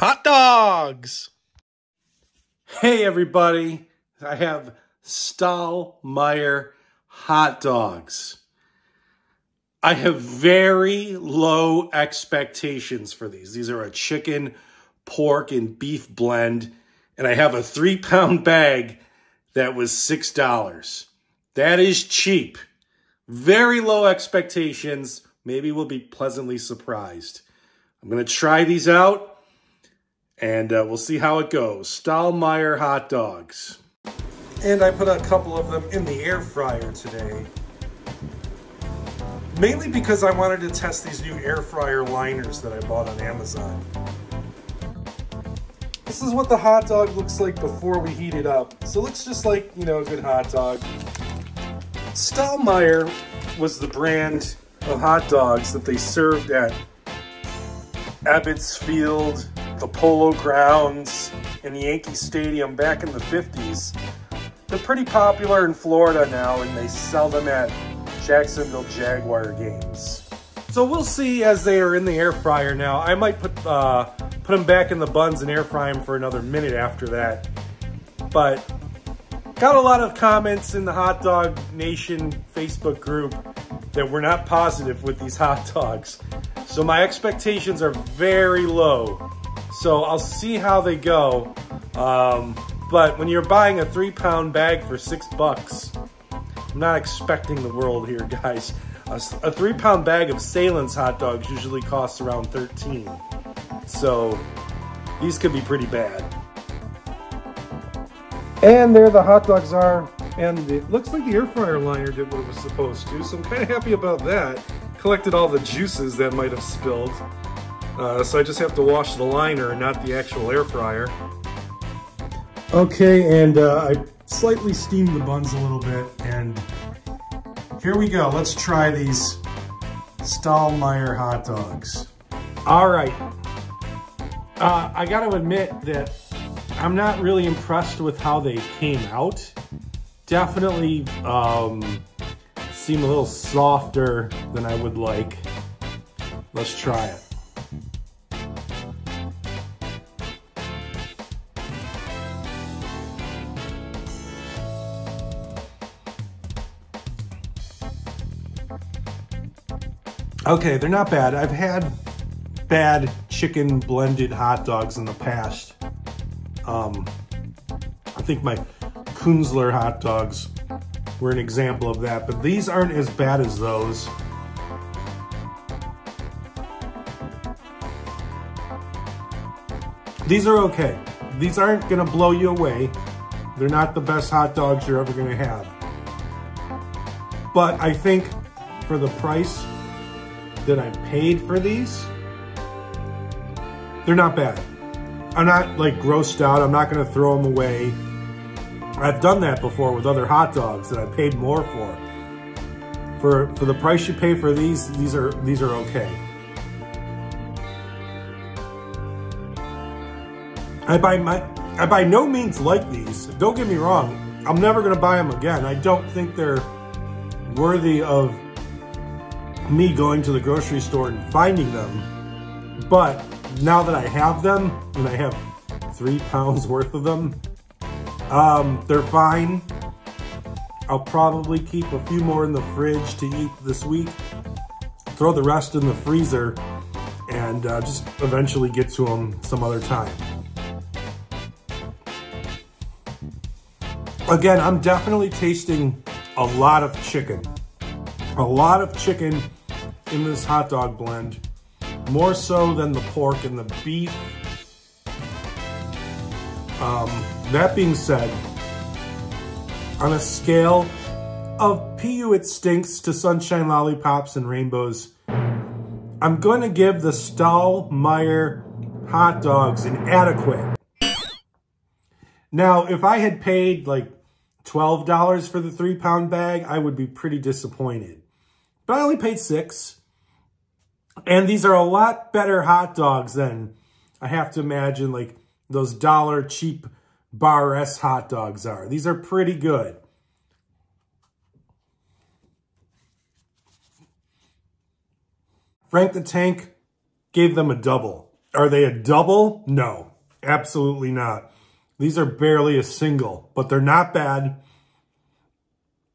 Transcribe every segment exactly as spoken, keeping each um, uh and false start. Hot dogs! Hey everybody, I have Stahl-Meyer hot dogs. I have very low expectations for these. These are a chicken, pork, and beef blend, and I have a three-pound bag that was six dollars. That is cheap. Very low expectations. Maybe we'll be pleasantly surprised. I'm going to try these out. And uh, we'll see how it goes. Stahl-Meyer hot dogs. And I put a couple of them in the air fryer today. Mainly because I wanted to test these new air fryer liners that I bought on Amazon. This is what the hot dog looks like before we heat it up. So it looks just like, you know, a good hot dog. Stahl-Meyer was the brand of hot dogs that they served at Abbotsfield, the Polo Grounds, and Yankee Stadium back in the fifties. They're pretty popular in Florida now, and they sell them at Jacksonville Jaguar games. So we'll see as they are in the air fryer now. I might put uh, put them back in the buns and air fry them for another minute after that. But got a lot of comments in the Hot Dog Nation Facebook group that we're not positive with these hot dogs. So my expectations are very low. So I'll see how they go, um, but when you're buying a three-pound bag for six bucks, I'm not expecting the world here, guys. A, a three-pound bag of Salem's hot dogs usually costs around thirteen, so these could be pretty bad. And there the hot dogs are, and it looks like the air fryer liner did what it was supposed to, so I'm kind of happy about that. Collected all the juices that might have spilled. Uh, so I just have to wash the liner and not the actual air fryer. Okay, and uh, I slightly steamed the buns a little bit, and here we go. Let's try these Stahl-Meyer hot dogs. All right. Uh, I got to admit that I'm not really impressed with how they came out. Definitely um, seem a little softer than I would like. Let's try it. Okay, they're not bad. I've had bad chicken blended hot dogs in the past. Um, I think my Kunzler hot dogs were an example of that, but these aren't as bad as those. These are okay. These aren't gonna blow you away. They're not the best hot dogs you're ever gonna have. But I think for the price that I paid for these, they're not bad. I'm not like grossed out. I'm not gonna throw them away. I've done that before with other hot dogs that I paid more for. For for the price you pay for these, these are these are okay. I by my I by no means like these. Don't get me wrong. I'm never gonna buy them again. I don't think they're worthy of me going to the grocery store and finding them, but now that I have them, and I have three pounds worth of them, um, they're fine. I'll probably keep a few more in the fridge to eat this week, throw the rest in the freezer, and uh, just eventually get to them some other time. Again, I'm definitely tasting a lot of chicken. A lot of chicken in this hot dog blend, more so than the pork and the beef. Um, that being said, on a scale of P U It Stinks to Sunshine Lollipops and Rainbows, I'm going to give the Stahl-Meyer hot dogs an adequate. Now, if I had paid like twelve dollars for the three-pound bag, I would be pretty disappointed. But I only paid six. And these are a lot better hot dogs than, I have to imagine, like those dollar cheap Bar-S hot dogs are. These are pretty good. Frank the Tank gave them a double. Are they a double? No, absolutely not. These are barely a single, but they're not bad.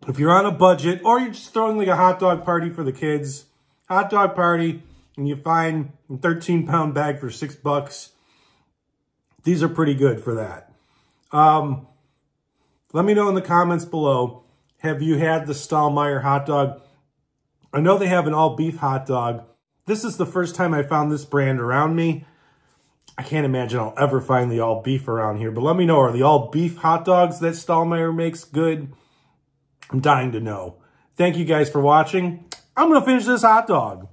If you're on a budget or you're just throwing like a hot dog party for the kids, hot dog party, and you find a thirteen pound bag for six bucks, these are pretty good for that. Um, let me know in the comments below, have you had the Stahl-Meyer hot dog? I know they have an all beef hot dog. This is the first time I found this brand around me. I can't imagine I'll ever find the all beef around here, but let me know, are the all beef hot dogs that Stahl-Meyer makes good? I'm dying to know. Thank you guys for watching. I'm going to finish this hot dog.